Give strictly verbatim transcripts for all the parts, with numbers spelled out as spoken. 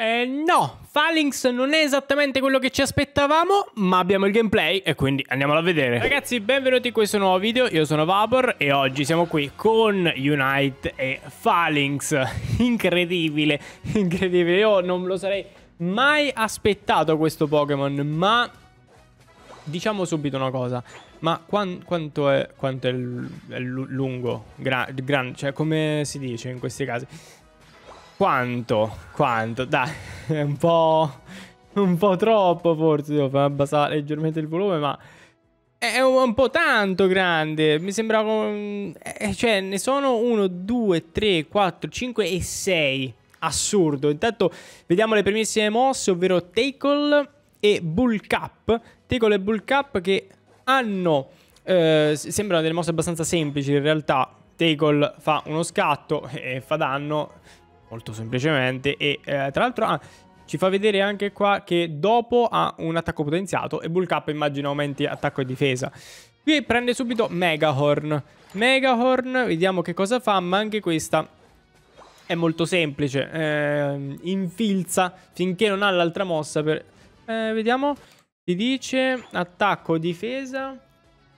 Eh, no, Falinks non è esattamente quello che ci aspettavamo, ma abbiamo il gameplay e quindi andiamolo a vedere. Ragazzi, benvenuti in questo nuovo video, io sono Vapor e oggi siamo qui con Unite e Falinks. Incredibile, incredibile, io non lo sarei mai aspettato questo Pokémon, ma diciamo subito una cosa. Ma quan, quanto è, quanto è, è lungo, Gra, gran, cioè come si dice in questi casi? Quanto? Quanto? Dai, è un po'... un po' troppo forse, devo far abbassare leggermente il volume, ma... è un, un po' tanto grande, mi sembra... Eh, cioè, ne sono uno, due, tre, quattro, cinque e sei. Assurdo. Intanto vediamo le primissime mosse, ovvero Tackle e Bull cap. Tackle e Bull cap che hanno... Eh, sembrano delle mosse abbastanza semplici, in realtà Tackle fa uno scatto e fa danno... molto semplicemente. E eh, tra l'altro ah, ci fa vedere anche qua che dopo ha un attacco potenziato e Bull cap immagino aumenti attacco e difesa. Qui prende subito Megahorn. Megahorn, vediamo che cosa fa, ma anche questa è molto semplice. Eh, infilza finché non ha l'altra mossa per... Eh, vediamo, ti dice attacco, difesa...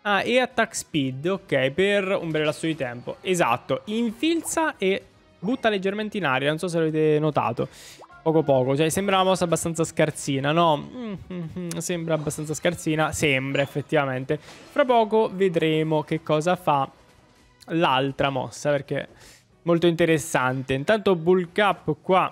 Ah, e attack speed, ok, per un bel lasso di tempo. Esatto, infilza e... butta leggermente in aria, non so se l'avete notato. Poco poco, cioè sembra una mossa abbastanza scarsina, no? Mm, mm, mm, sembra abbastanza scarsina, sembra effettivamente. Fra poco vedremo che cosa fa l'altra mossa, perché è molto interessante. Intanto Bull cap qua,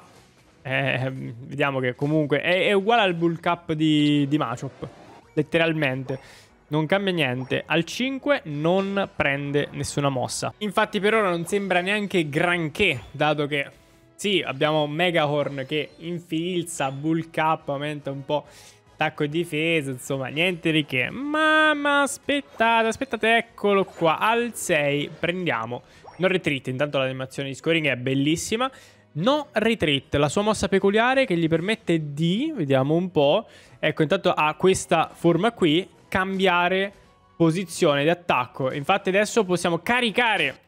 eh, vediamo che comunque è, è uguale al Bull cap di, di Machop, letteralmente. Non cambia niente, al cinque non prende nessuna mossa. Infatti per ora non sembra neanche granché, dato che sì, abbiamo Megahorn che infilza, Bull cap, aumenta un po' attacco e difesa, insomma, niente di che. Ma, ma aspettate, aspettate, eccolo qua, al sei prendiamo No Retreat. Intanto l'animazione di scoring è bellissima. No Retreat, la sua mossa peculiare che gli permette di, vediamo un po', ecco, intanto ha questa forma qui, cambiare posizione di attacco. Infatti adesso possiamo caricare,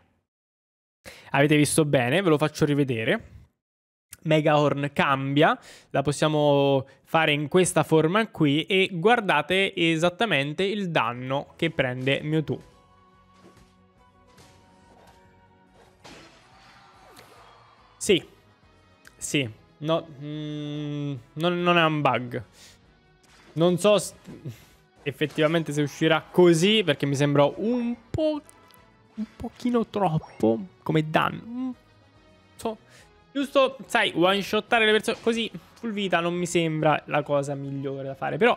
avete visto bene, ve lo faccio rivedere, Megahorn cambia, la possiamo fare in questa forma qui e guardate esattamente il danno che prende Mewtwo. Sì, sì, no, mm, non, non è un bug, non so effettivamente se uscirà così, perché mi sembra un po' un pochino troppo come danno. So, giusto, sai, one shottare le persone così full vita non mi sembra la cosa migliore da fare, però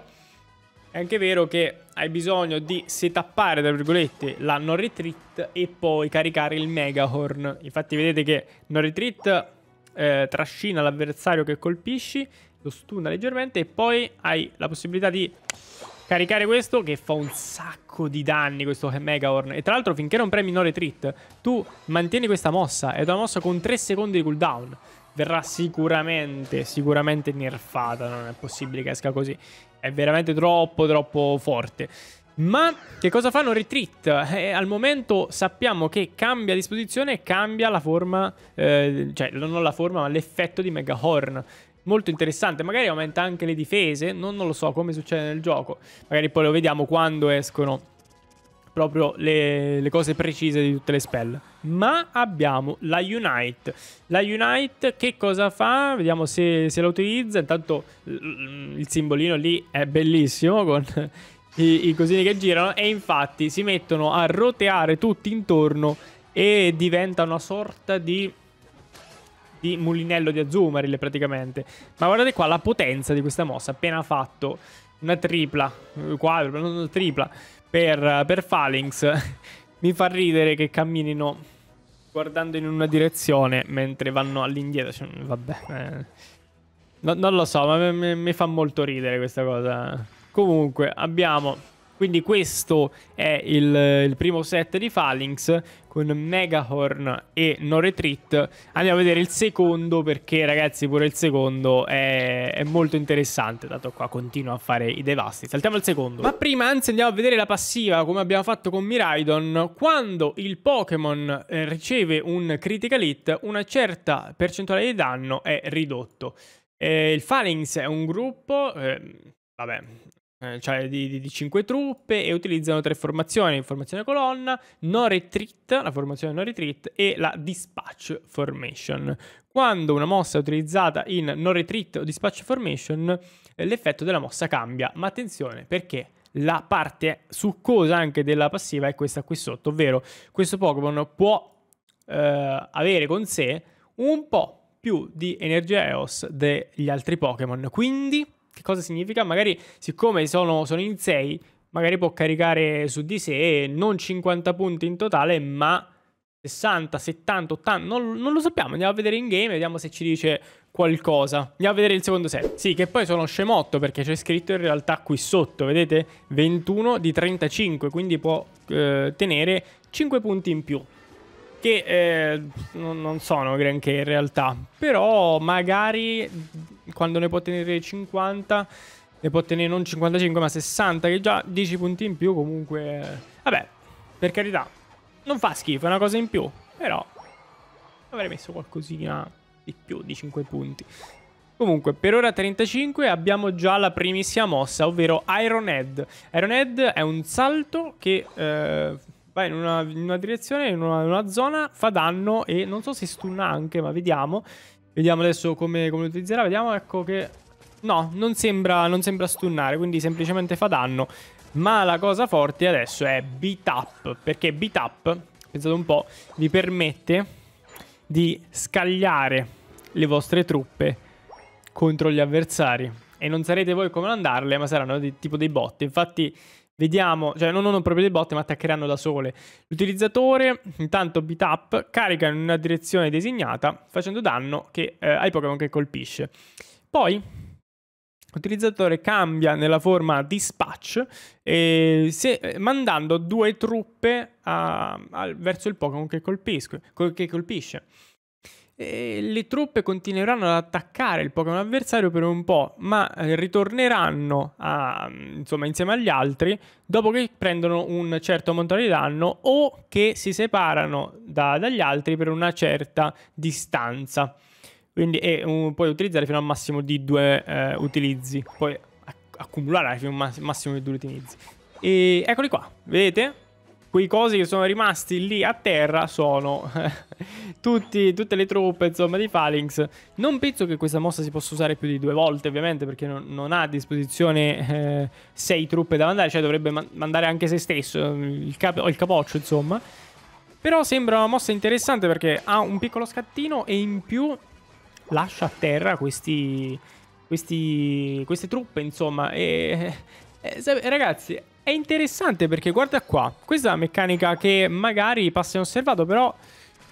è anche vero che hai bisogno di setappare, tra virgolette, la No Retreat e poi caricare il Megahorn. Infatti vedete che No Retreat eh, trascina l'avversario che colpisci, lo stunna leggermente e poi hai la possibilità di caricare questo che fa un sacco di danni, questo Megahorn. E tra l'altro finché non premi No Retreat tu mantieni questa mossa, è una mossa con tre secondi di cooldown. Verrà sicuramente, sicuramente nerfata, non è possibile che esca così, è veramente troppo troppo forte. Ma che cosa fa No Retreat? Eh, al momento sappiamo che cambia disposizione e cambia la forma, eh, cioè non la forma ma l'effetto di Megahorn. Molto interessante, magari aumenta anche le difese, non, non lo so come succede nel gioco. Magari poi lo vediamo quando escono proprio le, le cose precise di tutte le spell. Ma abbiamo la Unite. La Unite che cosa fa? Vediamo se, se la utilizza. Intanto il simbolino lì è bellissimo con i, i cosini che girano e infatti si mettono a roteare tutti intorno e diventa una sorta di... di mulinello di Azumarill praticamente. Ma guardate qua la potenza di questa mossa. Appena fatto una tripla, quadrupla, non una tripla per, per Falinks. Mi fa ridere che camminino guardando in una direzione mentre vanno all'indietro, cioè, vabbè, eh. no, non lo so, ma mi, mi fa molto ridere questa cosa. Comunque abbiamo, quindi questo è il, il primo set di Falinks con Megahorn e No Retreat. Andiamo a vedere il secondo, perché ragazzi pure il secondo è, è molto interessante, dato qua continua a fare i devasti. Saltiamo al secondo. Ma prima anzi andiamo a vedere la passiva, come abbiamo fatto con Miraidon. Quando il Pokémon eh, riceve un critical hit, una certa percentuale di danno è ridotto. Eh, il Falinks è un gruppo, eh, vabbè, eh, cioè di, di, di cinque truppe, e utilizzano tre formazioni: formazione colonna, No Retreat, la formazione No Retreat, e la Dispatch Formation. Quando una mossa è utilizzata in No Retreat o Dispatch Formation, eh, l'effetto della mossa cambia, ma attenzione, perché la parte succosa anche della passiva è questa qui sotto, ovvero questo Pokémon può eh, avere con sé un po' più di energia E O S degli altri Pokémon. Quindi, che cosa significa? Magari, siccome sono, sono in sei, magari può caricare su di sé non cinquanta punti in totale, ma sessanta, settanta, ottanta, non, non lo sappiamo. Andiamo a vedere in game e vediamo se ci dice qualcosa. Andiamo a vedere il secondo set. Sì, che poi sono scemotto, perché c'è scritto in realtà qui sotto, vedete? ventuno di trentacinque, quindi può eh, tenere cinque punti in più, che eh, non sono granché in realtà, però magari quando ne può tenere cinquanta, ne può tenere non cinquantacinque ma sessanta, che già dieci punti in più comunque. Vabbè, per carità, non fa schifo, è una cosa in più, però avrei messo qualcosina di più di cinque punti. Comunque, per ora trentacinque, abbiamo già la primissima mossa, ovvero Iron Head. Iron Head è un salto che... Eh, va in una, in una direzione, in una, in una zona, fa danno e non so se stunna anche, ma vediamo. Vediamo adesso come, come lo utilizzerà, vediamo, ecco che... No, non sembra, non sembra stunnare, quindi semplicemente fa danno. Ma la cosa forte adesso è Beat Up, perché Beat Up, pensate un po', vi permette di scagliare le vostre truppe contro gli avversari. E non sarete voi come andarle, ma saranno di, tipo dei bot, infatti... Vediamo, cioè non, non proprio dei bot, ma attaccheranno da sole. L'utilizzatore, intanto Beat Up, carica in una direzione designata, facendo danno che, eh, ai Pokémon che colpisce. Poi, l'utilizzatore cambia nella forma Dispatch, eh, se, eh, mandando due truppe a, a, verso il Pokémon che, col, che colpisce. E le truppe continueranno ad attaccare il Pokémon avversario per un po', ma ritorneranno a, insomma, insieme agli altri dopo che prendono un certo montone di danno o che si separano da, dagli altri per una certa distanza. Quindi e, um, puoi utilizzare fino al massimo di due eh, utilizzi, puoi accumulare fino al massimo di due utilizzi. E eccoli qua, vedete? Quei cosi che sono rimasti lì a terra sono tutti, tutte le truppe, insomma, di Falinks. Non penso che questa mossa si possa usare più di due volte, ovviamente, perché non, non ha a disposizione eh, sei truppe da mandare, cioè dovrebbe man mandare anche se stesso, il, cap il capoccio, insomma. Però sembra una mossa interessante perché ha un piccolo scattino e in più lascia a terra questi, questi, queste truppe, insomma. E, eh, ragazzi... È interessante perché, guarda qua, questa è una meccanica che magari passa inosservato, però...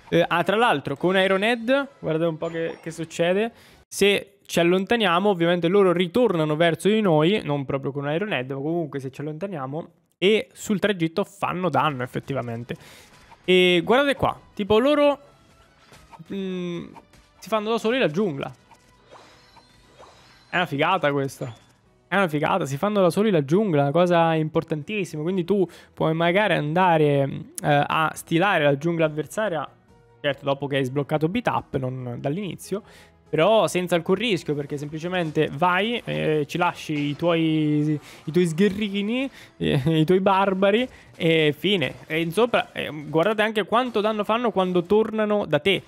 Eh, ah, tra l'altro, con Iron Head, guardate un po' che, che succede. Se ci allontaniamo, ovviamente loro ritornano verso di noi, non proprio con Iron Head, ma comunque se ci allontaniamo, e sul tragitto fanno danno, effettivamente. E guardate qua, tipo loro... Mh, si fanno da soli la giungla. È una figata questa. È una figata, si fanno da soli la giungla, una cosa importantissima, quindi tu puoi magari andare eh, a stilare la giungla avversaria, certo dopo che hai sbloccato Beat Up, non dall'inizio, però senza alcun rischio, perché semplicemente vai, eh, ci lasci i tuoi, i tuoi sgherrini, eh, i tuoi barbari e fine. E insopra, eh, guardate anche quanto danno fanno quando tornano da te.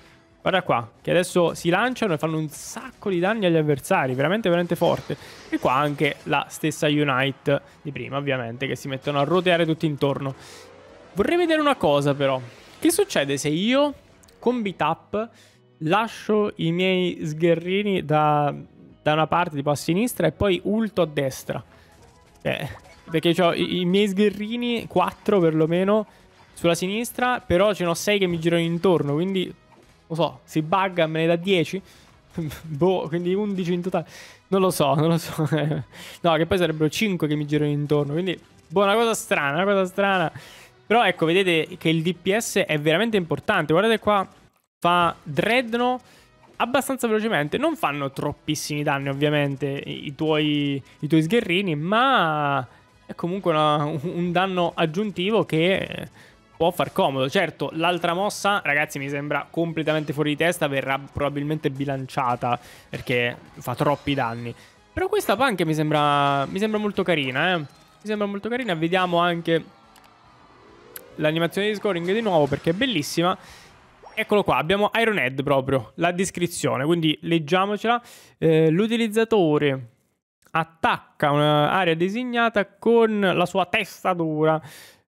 Guarda qua, che adesso si lanciano e fanno un sacco di danni agli avversari, veramente veramente forte. E qua anche la stessa Unite di prima, ovviamente, che si mettono a roteare tutti intorno. Vorrei vedere una cosa però, che succede se io con Beat Up lascio i miei sgherrini da, da una parte, tipo a sinistra, e poi ulto a destra? Eh, perché ho i, i miei sgherrini, quattro perlomeno, sulla sinistra, però ce n'ho sei che mi girano intorno, quindi... Lo so, si bugga, me ne dà dieci. Boh, quindi undici in totale. Non lo so, non lo so. No, che poi sarebbero cinque che mi girano intorno. Quindi, boh, una cosa strana, una cosa strana. Però ecco, vedete che il D P S è veramente importante. Guardate qua, fa Dreadnought abbastanza velocemente. Non fanno troppissimi danni, ovviamente, i tuoi, i tuoi sgherrini, ma è comunque una, un danno aggiuntivo che... può far comodo. Certo, l'altra mossa, ragazzi, mi sembra completamente fuori di testa, verrà probabilmente bilanciata perché fa troppi danni. Però questa punk mi sembra, mi sembra molto carina, eh. Mi sembra molto carina. Vediamo anche l'animazione di scoring di nuovo perché è bellissima. Eccolo qua, abbiamo Iron Head proprio, la descrizione, quindi leggiamocela. Eh, L'utilizzatore attacca un'area designata con la sua testa dura,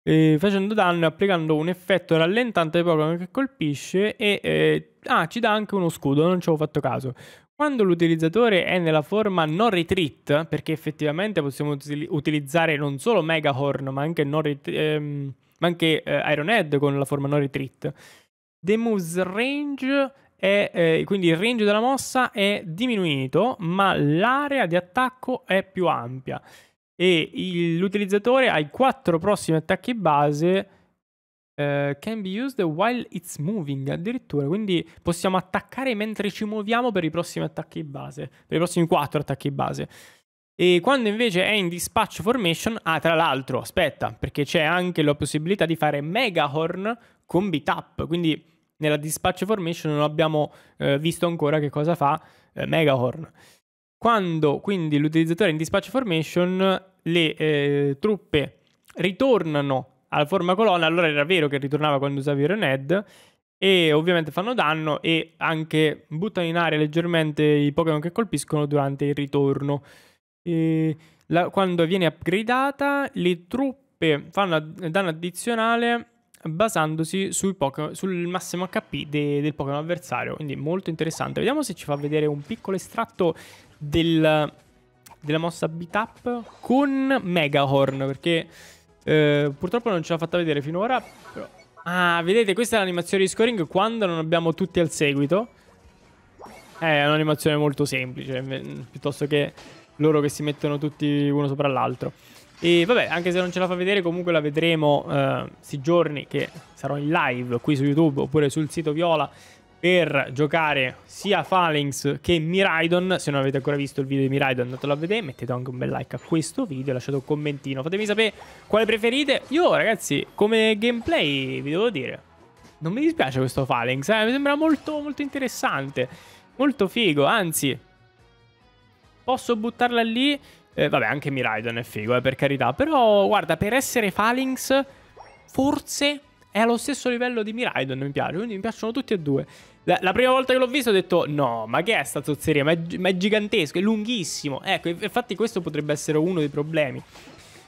eh, facendo danno e applicando un effetto rallentante ai Pokémon che colpisce e eh, ah, ci dà anche uno scudo, non ci avevo fatto caso. Quando l'utilizzatore è nella forma No Retreat, perché effettivamente possiamo utilizzare non solo Megahorn, ma anche, no ehm, ma anche eh, Iron Head con la forma No Retreat. The move's range è, eh, quindi il range della mossa è diminuito, ma l'area di attacco è più ampia. E l'utilizzatore ha i quattro prossimi attacchi base. Uh, can be used while it's moving, addirittura, quindi possiamo attaccare mentre ci muoviamo per i prossimi attacchi base, per i prossimi quattro attacchi base. E quando invece è in Dispatch Formation, ah, tra l'altro, aspetta, perché c'è anche la possibilità di fare Megahorn con Beat Up, quindi nella Dispatch Formation non abbiamo eh, visto ancora che cosa fa eh, Megahorn. Quando quindi l'utilizzatore è in Dispatch Formation, le eh, truppe ritornano alla forma colonna, allora era vero che ritornava quando usavi Iron Head, e ovviamente fanno danno e anche buttano in aria leggermente i Pokémon che colpiscono durante il ritorno. E la, quando viene upgradata, le truppe fanno danno addizionale basandosi sui sul massimo acca pi de del Pokémon avversario, quindi molto interessante. Vediamo se ci fa vedere un piccolo estratto del, della mossa Beat Up con Megahorn, perché... Uh, purtroppo non ce l'ha fatta vedere finora però... Ah, vedete, questa è l'animazione di scoring quando non abbiamo tutti al seguito. È un'animazione molto semplice, piuttosto che loro che si mettono tutti uno sopra l'altro. E vabbè, anche se non ce la fa vedere, comunque la vedremo uh, questi giorni che sarò in live qui su YouTube oppure sul sito Viola per giocare sia Falinks che Miraidon. Se non avete ancora visto il video di Miraidon, andatelo a vedere, mettete anche un bel like a questo video, lasciate un commentino, fatemi sapere quale preferite. Io, ragazzi, come gameplay vi devo dire, non mi dispiace questo Falinks, eh? Mi sembra molto molto interessante, molto figo, anzi posso buttarla lì, eh, vabbè, anche Miraidon è figo, eh, per carità, però guarda, per essere Falinks forse è allo stesso livello di Miraidon, mi piace, quindi mi piacciono tutti e due. La, la prima volta che l'ho visto ho detto, no, ma che è sta zozzeria, ma è, ma è gigantesco, è lunghissimo. Ecco, infatti questo potrebbe essere uno dei problemi.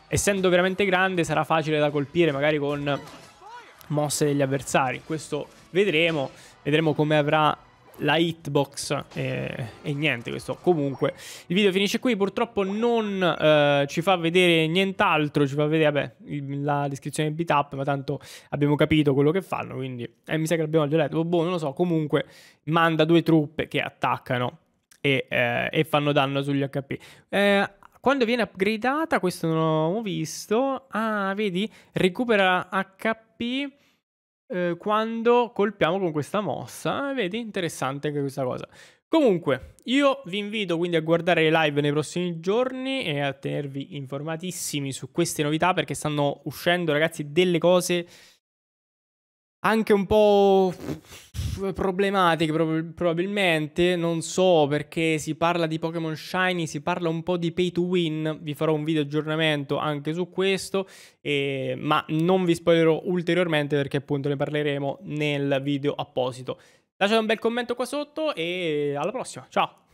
Essendo veramente grande sarà facile da colpire, magari con mosse degli avversari. Questo vedremo, vedremo come avrà la hitbox e, e niente, questo comunque. Il video finisce qui, purtroppo non eh, ci fa vedere nient'altro, ci fa vedere vabbè, la descrizione di Beat Up, ma tanto abbiamo capito quello che fanno, quindi eh, mi sa che l'abbiamo già letto, boh, non lo so, comunque manda due truppe che attaccano e, eh, e fanno danno sugli acca pi. Eh, quando viene upgradata, questo non l'ho visto, ah, vedi, recupera acca pi... Eh, quando colpiamo con questa mossa, eh, vedi, interessante anche questa cosa. Comunque io vi invito quindi a guardare le live nei prossimi giorni e a tenervi informatissimi su queste novità, perché stanno uscendo, ragazzi, delle cose anche un po' problematiche prob probabilmente, non so, perché si parla di Pokémon Shiny, si parla un po' di pay to win, vi farò un video aggiornamento anche su questo, eh, ma non vi spoilerò ulteriormente perché appunto ne parleremo nel video apposito. Lasciate un bel commento qua sotto e alla prossima, ciao!